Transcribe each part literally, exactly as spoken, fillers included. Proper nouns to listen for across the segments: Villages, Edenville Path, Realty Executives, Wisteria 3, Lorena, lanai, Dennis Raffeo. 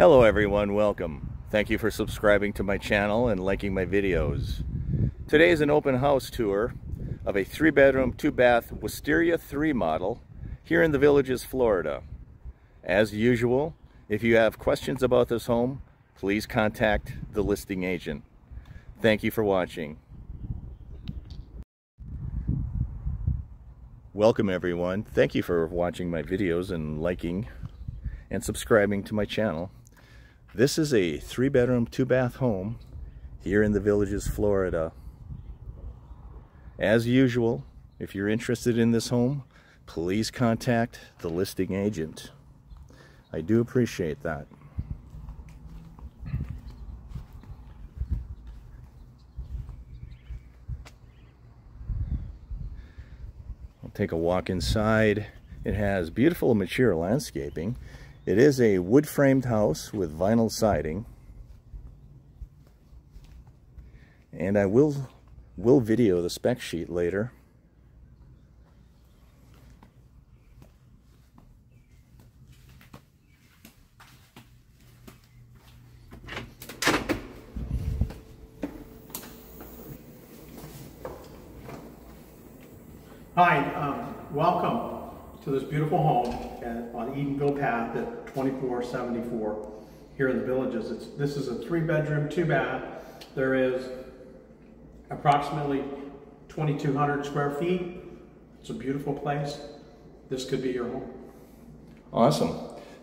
Hello everyone, welcome. Thank you for subscribing to my channel and liking my videos. Today is an open house tour of a three bedroom, two bath Wisteria three model here in the Villages, Florida. As usual, if you have questions about this home, please contact the listing agent. Thank you for watching. Welcome everyone. Thank you for watching my videos and liking and subscribing to my channel. This is a three bedroom, two bath home here in the Villages, Florida. As usual, if you're interested in this home, please contact the listing agent. I do appreciate that. I'll take a walk inside. It has beautiful mature landscaping. It is a wood-framed house with vinyl siding. And I will, will video the spec sheet later. Hi, um, welcome to this beautiful home at, on Edenville Path at twenty-four seventy-four here in the Villages. It's, this is a three bedroom, two bath. There is approximately twenty-two hundred square feet. It's a beautiful place. This could be your home. Awesome.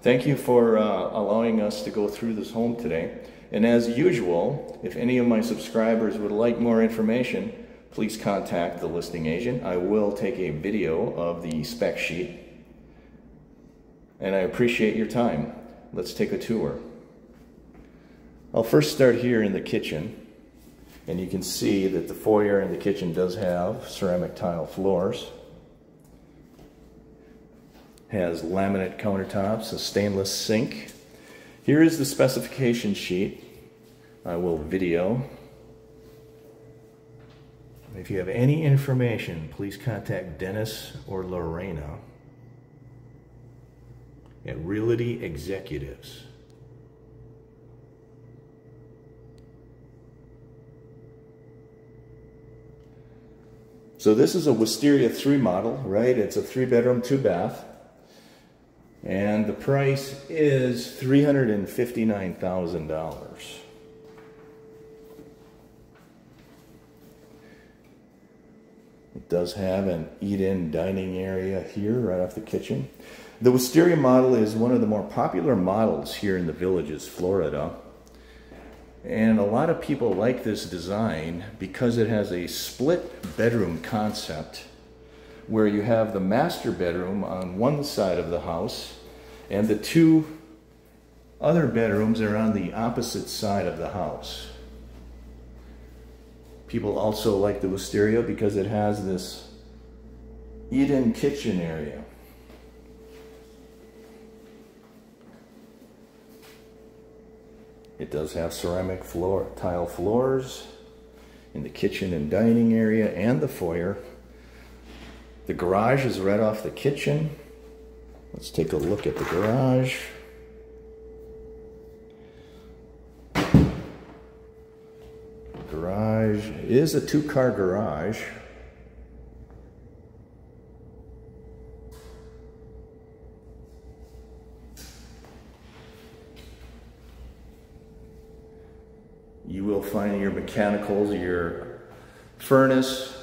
Thank you for uh, allowing us to go through this home today. And as usual, if any of my subscribers would like more information, please contact the listing agent. I will take a video of the spec sheet. And I appreciate your time. Let's take a tour. I'll first start here in the kitchen. And you can see that the foyer and the kitchen does have ceramic tile floors. Has laminate countertops, a stainless sink. Here is the specification sheet. I will video. If you have any information, please contact Dennis or Lorena at Realty Executives. So this is a Wisteria three model, right? It's a three bedroom, two bath. And the price is three hundred fifty-nine thousand dollars. It does have an eat-in dining area here right off the kitchen. The Wisteria model is one of the more popular models here in the Villages, Florida. And a lot of people like this design because it has a split bedroom concept where you have the master bedroom on one side of the house and the two other bedrooms are on the opposite side of the house. People also like the Wisteria because it has this eat-in kitchen area. It does have ceramic floor, tile floors in the kitchen and dining area and the foyer. The garage is right off the kitchen. Let's take a look at the garage. The garage is a two-car garage. You will find your mechanicals, your furnace,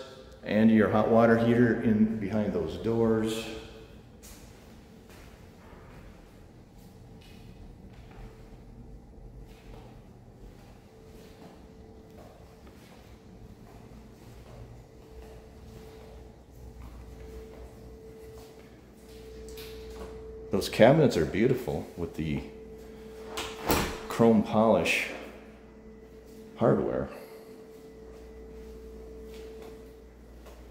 and your hot water heater in behind those doors. Those cabinets are beautiful with the chrome polish hardware.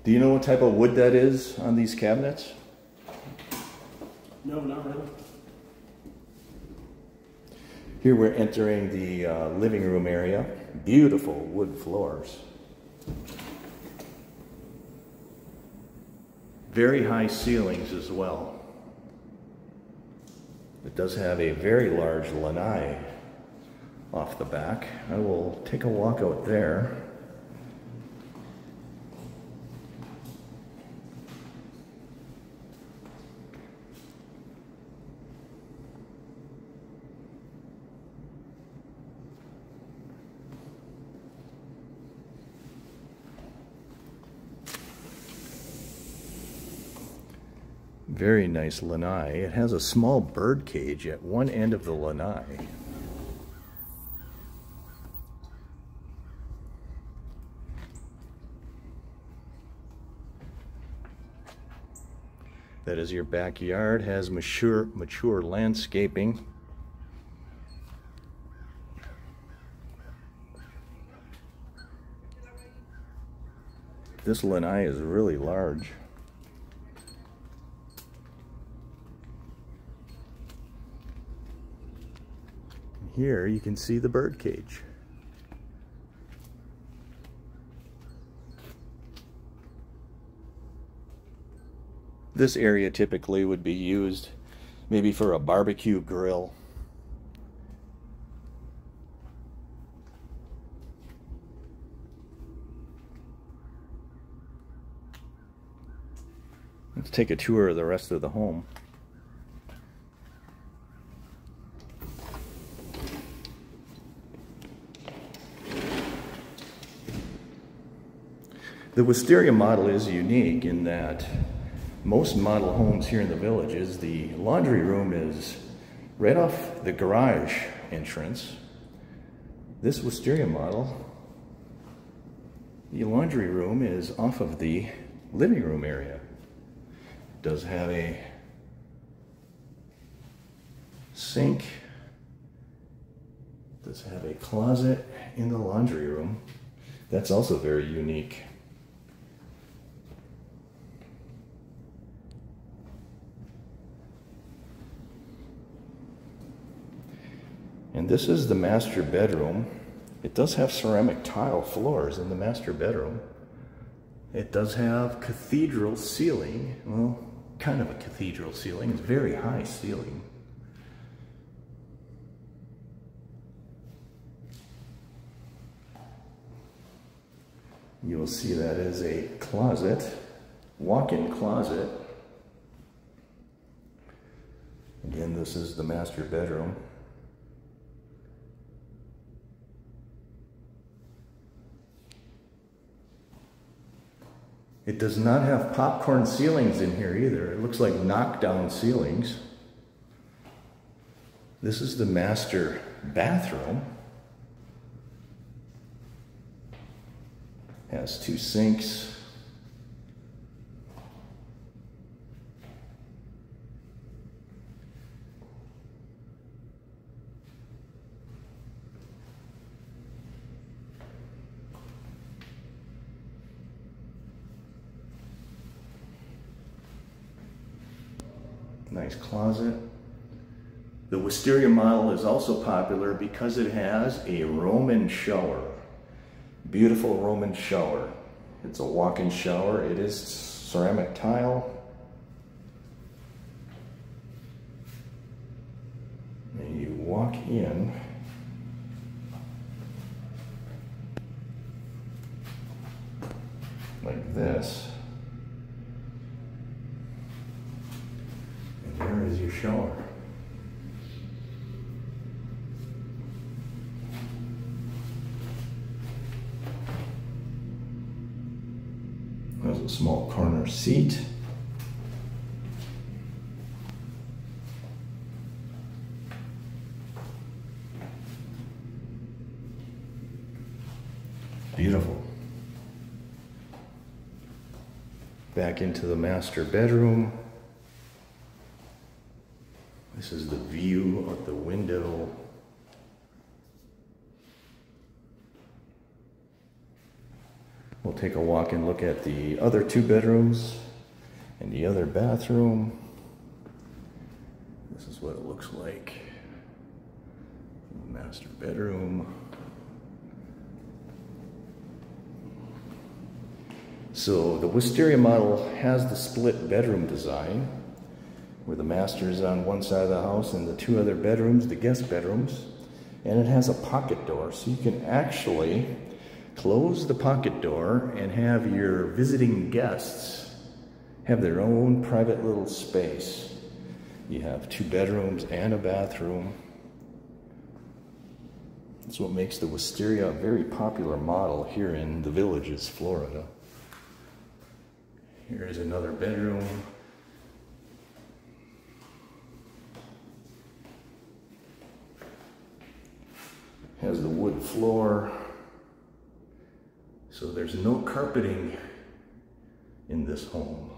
Do you know what type of wood that is on these cabinets? No, not really. Here we're entering the uh, living room area. Beautiful wood floors. Very high ceilings as well. It does have a very large lanai off the back. I will take a walk out there. Very nice lanai. It has a small bird cage at one end of the lanai. That is your backyard. Has mature mature landscaping. This lanai is really large. Here you can see the bird cage. This area typically would be used maybe for a barbecue grill. Let's take a tour of the rest of the home. The Wisteria model is unique in that most model homes here in the Villages, the laundry room is right off the garage entrance. This Wisteria model, the laundry room is off of the living room area. It does have a sink, it does have a closet in the laundry room. That's also very unique. And this is the master bedroom. It does have ceramic tile floors in the master bedroom. It does have cathedral ceiling. Well, kind of a cathedral ceiling. It's very high ceiling. You will see that is a closet, walk-in closet. Again, this is the master bedroom. It does not have popcorn ceilings in here either. It looks like knockdown ceilings. This is the master bathroom. Has two sinks. Nice closet. The Wisteria model is also popular because it has a Roman shower. Beautiful Roman shower. It's a walk-in shower. It is ceramic tile. And you walk in. Like this. There is your shower. There's a small corner seat. Beautiful. Back into the master bedroom. This is the view of the window. We'll take a walk and look at the other two bedrooms and the other bathroom. This is what it looks like. Master bedroom. So the Wisteria model has the split bedroom design. where the master is on one side of the house and the two other bedrooms, the guest bedrooms. And it has a pocket door, so you can actually close the pocket door and have your visiting guests have their own private little space. You have two bedrooms and a bathroom. That's what makes the Wisteria a very popular model here in the Villages, Florida. Here is another bedroom. Has the wood floor, so there's no carpeting in this home.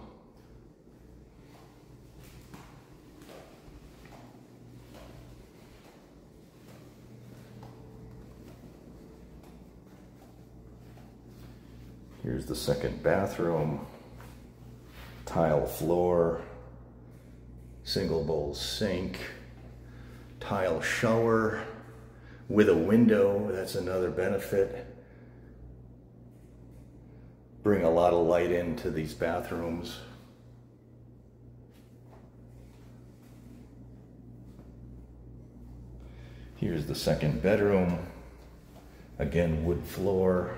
Here's the second bathroom, tile floor, single bowl sink, tile shower with a window. That's another benefit. Bring a lot of light into these bathrooms. Here's the second bedroom. Again, wood floor.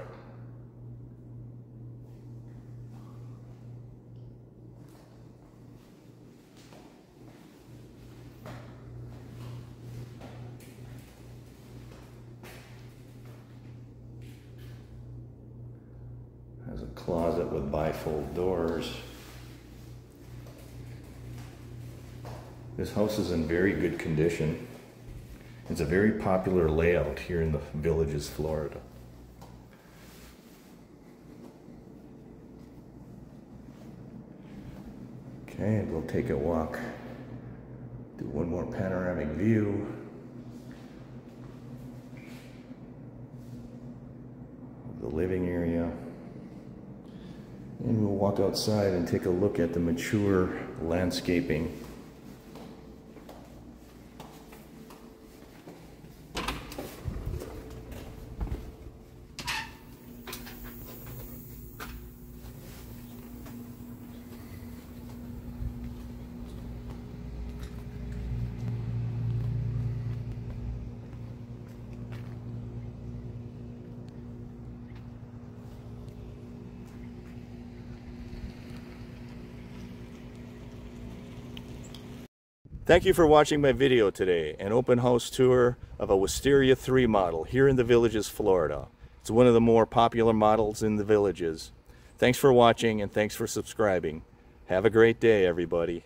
Has a closet with bifold doors. This house is in very good condition. It's a very popular layout here in the Villages, Florida. Okay, we'll take a walk. Do one more panoramic view. The living area. And we'll walk outside and take a look at the mature landscaping. Thank you for watching my video today, an open house tour of a Wisteria three model here in the Villages, Florida. It's one of the more popular models in the Villages. Thanks for watching and thanks for subscribing. Have a great day, everybody.